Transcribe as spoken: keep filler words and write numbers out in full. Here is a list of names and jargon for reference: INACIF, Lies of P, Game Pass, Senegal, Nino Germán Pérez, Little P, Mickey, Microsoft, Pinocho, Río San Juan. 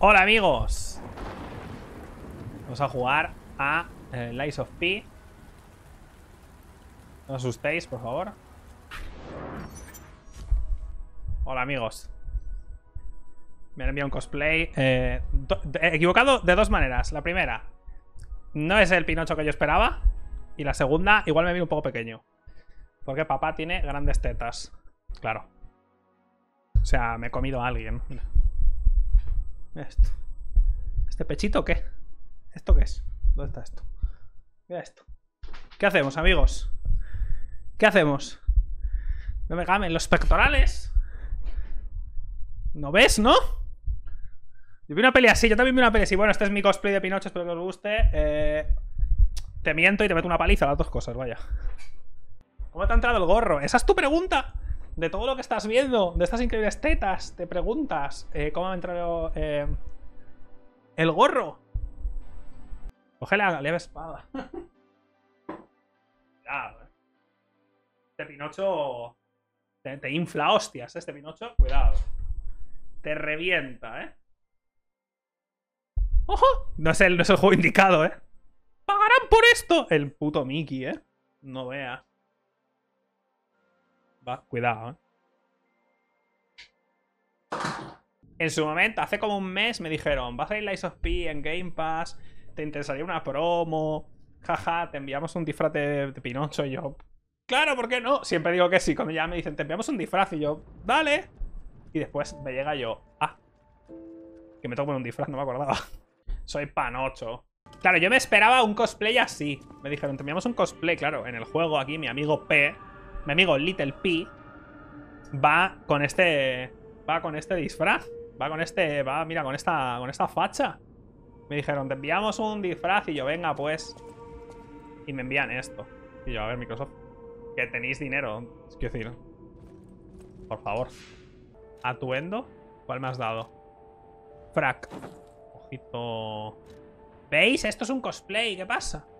Hola amigos, vamos a jugar a eh, Lies of P. No os asustéis, por favor. Hola amigos. Me han enviado un cosplay eh, do, de, equivocado de dos maneras. La primera, no es el Pinocho que yo esperaba. Y la segunda, igual me vi un poco pequeño, porque papá tiene grandes tetas. Claro. O sea, me he comido a alguien. Esto. ¿Este pechito o qué? ¿Esto qué es? ¿Dónde está esto? Mira esto. ¿Qué hacemos, amigos? ¿Qué hacemos? No me gamen los pectorales. ¿No ves, no? Yo vi una peli así, yo también vi una peli así. Bueno, este es mi cosplay de Pinocho, espero que os guste. Eh, te miento y te meto una paliza, las dos cosas, vaya. ¿Cómo te ha entrado el gorro? Esa es tu pregunta. De todo lo que estás viendo, de estas increíbles tetas, te preguntas eh, cómo me ha entrado eh, el gorro. Coge la leve espada. Ah, este Pinocho te, te infla hostias, este Pinocho, cuidado. Te revienta, ¿eh? ¡Ojo! No es el, no es el juego indicado, ¿eh? ¡Pagarán por esto! El puto Mickey, ¿eh? No veas. Va, cuidado, ¿eh? En su momento, hace como un mes me dijeron: va a salir Lies of P en Game Pass, te interesaría una promo. Jaja, te enviamos un disfraz de, de Pinocho. Y yo, claro, ¿por qué no? Siempre digo que sí, cuando ya me dicen, te enviamos un disfraz. Y yo, dale. Y después me llega yo, ah, que me toco en un disfraz, no me acordaba. Soy Pinocho. Claro, yo me esperaba un cosplay así. Me dijeron, teníamos un cosplay, claro, en el juego aquí, mi amigo P, mi amigo Little P, va con este, va con este disfraz, va con este, va, mira, con esta, con esta facha. Me dijeron, te enviamos un disfraz y yo, venga, pues. Y me envían esto. Y yo, a ver, Microsoft, que tenéis dinero, es que decir, por favor. Atuendo, ¿cuál me has dado? Frac. Ojito. ¿Veis? Esto es un cosplay, ¿qué pasa?